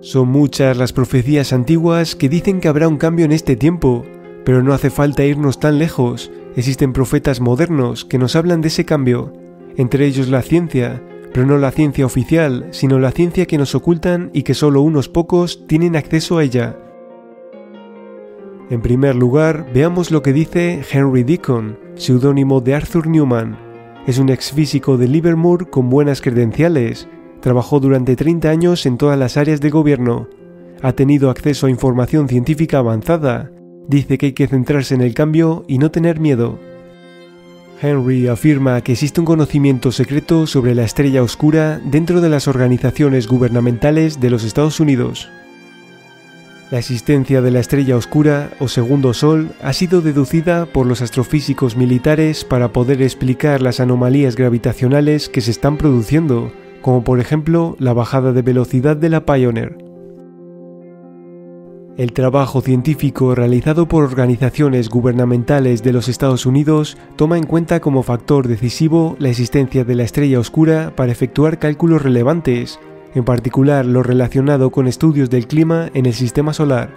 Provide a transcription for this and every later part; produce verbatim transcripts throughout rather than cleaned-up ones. Son muchas las profecías antiguas que dicen que habrá un cambio en este tiempo, pero no hace falta irnos tan lejos, existen profetas modernos que nos hablan de ese cambio, entre ellos la ciencia, pero no la ciencia oficial, sino la ciencia que nos ocultan y que solo unos pocos tienen acceso a ella. En primer lugar, veamos lo que dice Henry Deacon, seudónimo de Arthur Newman. Es un exfísico de Livermore con buenas credenciales, trabajó durante treinta años en todas las áreas de gobierno, ha tenido acceso a información científica avanzada, dice que hay que centrarse en el cambio y no tener miedo. Henry afirma que existe un conocimiento secreto sobre la estrella oscura dentro de las organizaciones gubernamentales de los Estados Unidos. La existencia de la estrella oscura o segundo sol ha sido deducida por los astrofísicos militares para poder explicar las anomalías gravitacionales que se están produciendo, como por ejemplo la bajada de velocidad de la Pioneer. El trabajo científico realizado por organizaciones gubernamentales de los Estados Unidos toma en cuenta como factor decisivo la existencia de la estrella oscura para efectuar cálculos relevantes, en particular lo relacionado con estudios del clima en el sistema solar.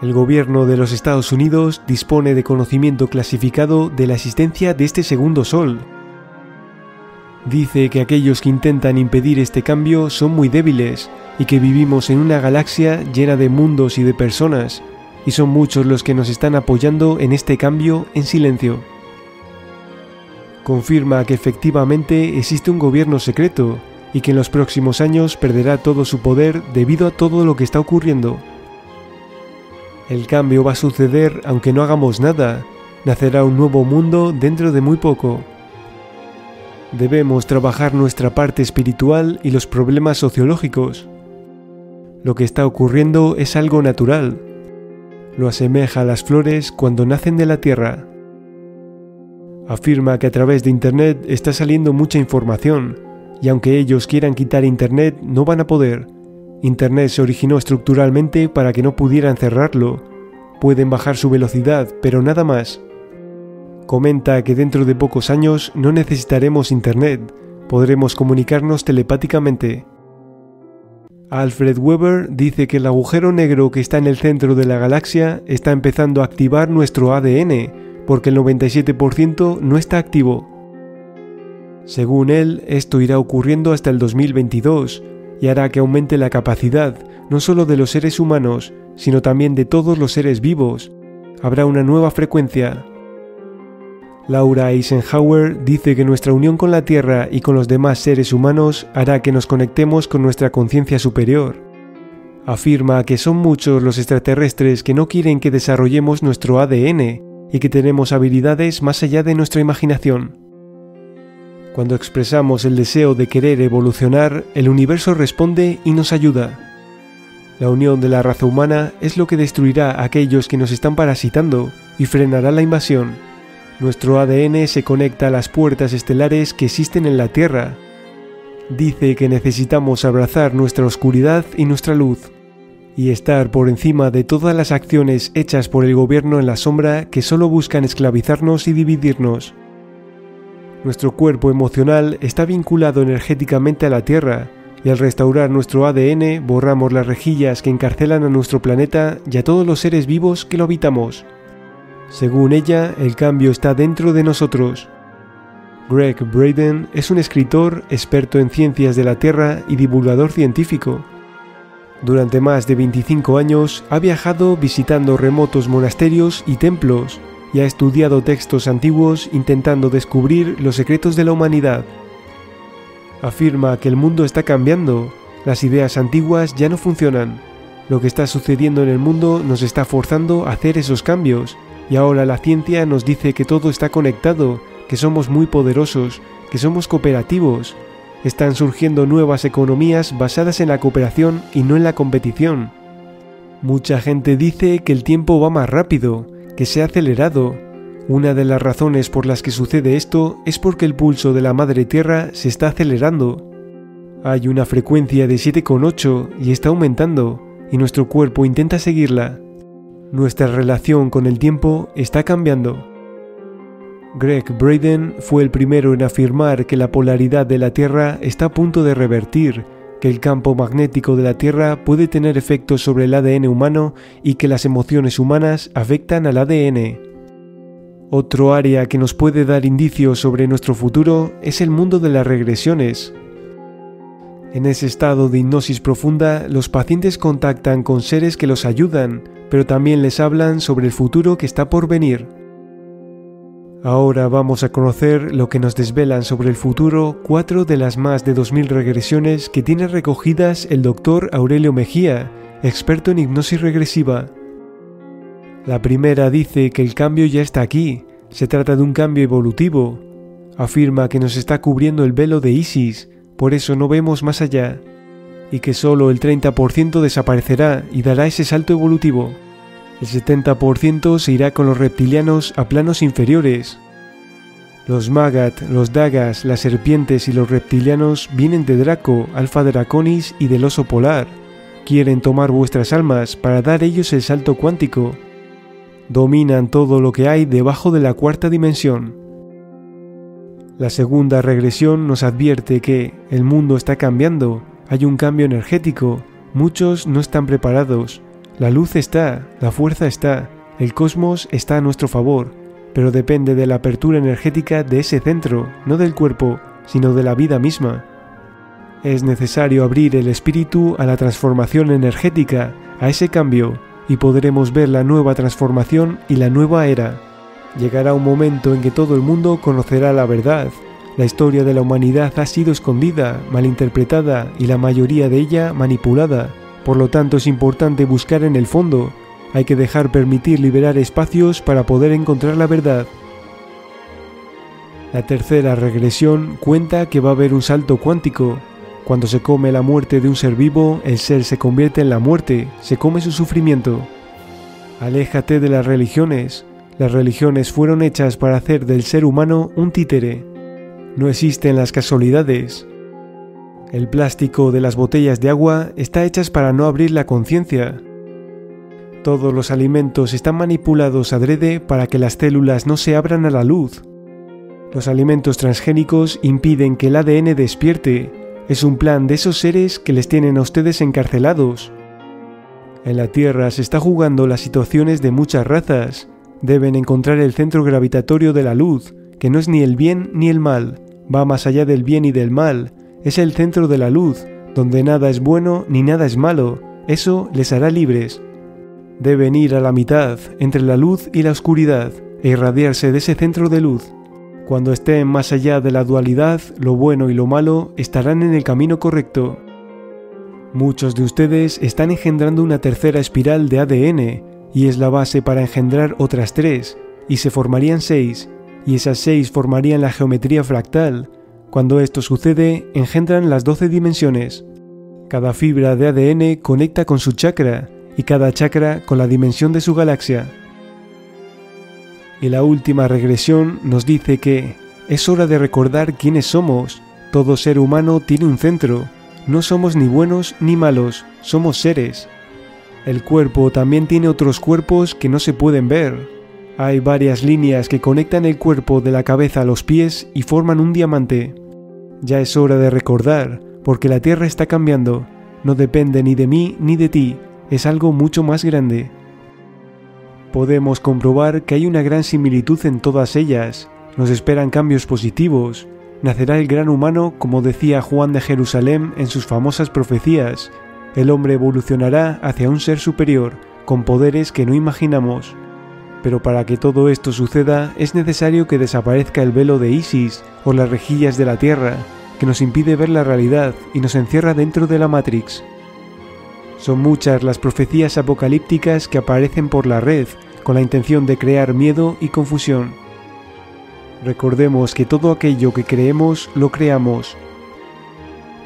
El gobierno de los Estados Unidos dispone de conocimiento clasificado de la existencia de este segundo sol. Dice que aquellos que intentan impedir este cambio son muy débiles y que vivimos en una galaxia llena de mundos y de personas, y son muchos los que nos están apoyando en este cambio en silencio. Confirma que efectivamente existe un gobierno secreto, y que en los próximos años perderá todo su poder debido a todo lo que está ocurriendo. El cambio va a suceder aunque no hagamos nada, nacerá un nuevo mundo dentro de muy poco. Debemos trabajar nuestra parte espiritual y los problemas sociológicos. Lo que está ocurriendo es algo natural. Lo asemeja a las flores cuando nacen de la tierra. Afirma que a través de Internet está saliendo mucha información, y aunque ellos quieran quitar Internet, no van a poder. Internet se originó estructuralmente para que no pudieran cerrarlo. Pueden bajar su velocidad, pero nada más. Comenta que dentro de pocos años no necesitaremos Internet, podremos comunicarnos telepáticamente. Alfred Weber dice que el agujero negro que está en el centro de la galaxia está empezando a activar nuestro A D N, porque el noventa y siete por ciento no está activo. Según él, esto irá ocurriendo hasta el dos mil veintidós y hará que aumente la capacidad, no solo de los seres humanos, sino también de todos los seres vivos. Habrá una nueva frecuencia. Laura Eisenhower dice que nuestra unión con la Tierra y con los demás seres humanos hará que nos conectemos con nuestra conciencia superior. Afirma que son muchos los extraterrestres que no quieren que desarrollemos nuestro A D N y que tenemos habilidades más allá de nuestra imaginación. Cuando expresamos el deseo de querer evolucionar, el universo responde y nos ayuda. La unión de la raza humana es lo que destruirá a aquellos que nos están parasitando y frenará la invasión. Nuestro A D N se conecta a las puertas estelares que existen en la Tierra. Dice que necesitamos abrazar nuestra oscuridad y nuestra luz, y estar por encima de todas las acciones hechas por el gobierno en la sombra que solo buscan esclavizarnos y dividirnos. Nuestro cuerpo emocional está vinculado energéticamente a la Tierra, y al restaurar nuestro A D N borramos las rejillas que encarcelan a nuestro planeta y a todos los seres vivos que lo habitamos. Según ella, el cambio está dentro de nosotros. Greg Braden es un escritor, experto en ciencias de la Tierra y divulgador científico. Durante más de veinticinco años ha viajado visitando remotos monasterios y templos, y ha estudiado textos antiguos intentando descubrir los secretos de la humanidad. Afirma que el mundo está cambiando, las ideas antiguas ya no funcionan. Lo que está sucediendo en el mundo nos está forzando a hacer esos cambios, y ahora la ciencia nos dice que todo está conectado, que somos muy poderosos, que somos cooperativos. Están surgiendo nuevas economías basadas en la cooperación y no en la competición. Mucha gente dice que el tiempo va más rápido, que se ha acelerado. Una de las razones por las que sucede esto es porque el pulso de la madre tierra se está acelerando. Hay una frecuencia de siete coma ocho y está aumentando, y nuestro cuerpo intenta seguirla. Nuestra relación con el tiempo está cambiando. Greg Braden fue el primero en afirmar que la polaridad de la Tierra está a punto de revertir, que el campo magnético de la Tierra puede tener efectos sobre el A D N humano y que las emociones humanas afectan al A D N. Otro área que nos puede dar indicios sobre nuestro futuro es el mundo de las regresiones. En ese estado de hipnosis profunda, los pacientes contactan con seres que los ayudan, pero también les hablan sobre el futuro que está por venir. Ahora vamos a conocer lo que nos desvelan sobre el futuro cuatro de las más de dos mil regresiones que tiene recogidas el doctor Aurelio Mejía, experto en hipnosis regresiva. La primera dice que el cambio ya está aquí, se trata de un cambio evolutivo. Afirma que nos está cubriendo el velo de Isis, por eso no vemos más allá, y que solo el treinta por ciento desaparecerá y dará ese salto evolutivo. El setenta por ciento se irá con los reptilianos a planos inferiores. Los Magat, los Dagas, las serpientes y los reptilianos vienen de Draco, Alfa Draconis y del oso polar. Quieren tomar vuestras almas para dar ellos el salto cuántico. Dominan todo lo que hay debajo de la cuarta dimensión. La segunda regresión nos advierte que el mundo está cambiando, hay un cambio energético, muchos no están preparados. La luz está, la fuerza está, el cosmos está a nuestro favor, pero depende de la apertura energética de ese centro, no del cuerpo, sino de la vida misma. Es necesario abrir el espíritu a la transformación energética, a ese cambio, y podremos ver la nueva transformación y la nueva era. Llegará un momento en que todo el mundo conocerá la verdad. La historia de la humanidad ha sido escondida, malinterpretada y la mayoría de ella manipulada. Por lo tanto, es importante buscar en el fondo. Hay que dejar permitir liberar espacios para poder encontrar la verdad. La tercera regresión cuenta que va a haber un salto cuántico. Cuando se come la muerte de un ser vivo, el ser se convierte en la muerte, se come su sufrimiento. Aléjate de las religiones. Las religiones fueron hechas para hacer del ser humano un títere. No existen las casualidades. El plástico de las botellas de agua está hechas para no abrir la conciencia. Todos los alimentos están manipulados adrede para que las células no se abran a la luz. Los alimentos transgénicos impiden que el A D N despierte. Es un plan de esos seres que les tienen a ustedes encarcelados. En la Tierra se está jugando las situaciones de muchas razas. Deben encontrar el centro gravitatorio de la luz, que no es ni el bien ni el mal, va más allá del bien y del mal. Es el centro de la luz, donde nada es bueno ni nada es malo, eso les hará libres. Deben ir a la mitad, entre la luz y la oscuridad, e irradiarse de ese centro de luz. Cuando estén más allá de la dualidad, lo bueno y lo malo estarán en el camino correcto. Muchos de ustedes están engendrando una tercera espiral de A D N, y es la base para engendrar otras tres, y se formarían seis, y esas seis formarían la geometría fractal. Cuando esto sucede, engendran las doce dimensiones. Cada fibra de A D N conecta con su chakra, y cada chakra con la dimensión de su galaxia. Y la última regresión nos dice que es hora de recordar quiénes somos. Todo ser humano tiene un centro. No somos ni buenos ni malos, somos seres. El cuerpo también tiene otros cuerpos que no se pueden ver. Hay varias líneas que conectan el cuerpo de la cabeza a los pies y forman un diamante. Ya es hora de recordar, porque la Tierra está cambiando. No depende ni de mí ni de ti, es algo mucho más grande. Podemos comprobar que hay una gran similitud en todas ellas. Nos esperan cambios positivos. Nacerá el gran humano, como decía Juan de Jerusalén en sus famosas profecías. El hombre evolucionará hacia un ser superior, con poderes que no imaginamos. Pero para que todo esto suceda, es necesario que desaparezca el velo de Isis o las rejillas de la Tierra, que nos impide ver la realidad y nos encierra dentro de la Matrix. Son muchas las profecías apocalípticas que aparecen por la red, con la intención de crear miedo y confusión. Recordemos que todo aquello que creemos, lo creamos.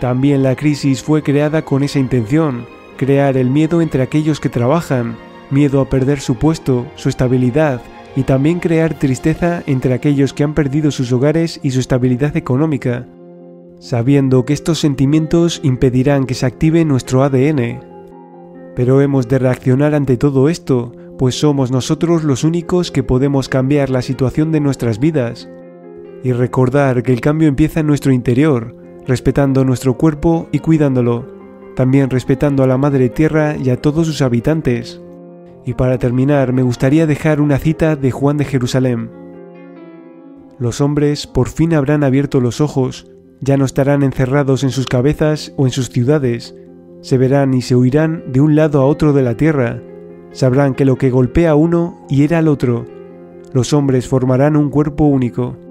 También la crisis fue creada con esa intención, crear el miedo entre aquellos que trabajan, miedo a perder su puesto, su estabilidad, y también crear tristeza entre aquellos que han perdido sus hogares y su estabilidad económica, sabiendo que estos sentimientos impedirán que se active nuestro A D N. Pero hemos de reaccionar ante todo esto, pues somos nosotros los únicos que podemos cambiar la situación de nuestras vidas. Y recordar que el cambio empieza en nuestro interior. respetando nuestro cuerpo y cuidándolo, también respetando a la Madre Tierra y a todos sus habitantes. Y para terminar, me gustaría dejar una cita de Juan de Jerusalén. Los hombres por fin habrán abierto los ojos, ya no estarán encerrados en sus cabezas o en sus ciudades, se verán y se huirán de un lado a otro de la tierra, sabrán que lo que golpea a uno hiera al otro, los hombres formarán un cuerpo único.